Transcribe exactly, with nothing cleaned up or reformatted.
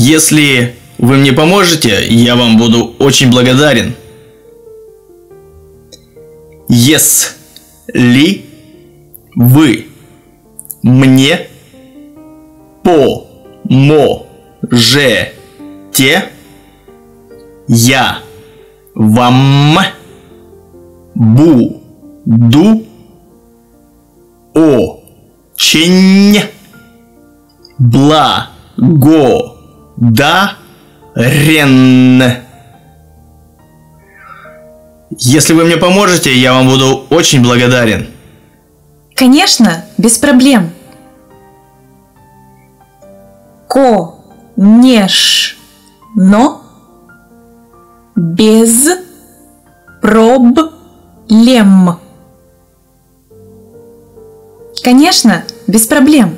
Если вы мне поможете, я вам буду очень благодарен. Если вы мне поможете, я вам буду очень благодарен. Если вы мне поможете, я вам буду очень благодарен. Конечно, без проблем. Конечно, без проблем. Конечно, без проблем.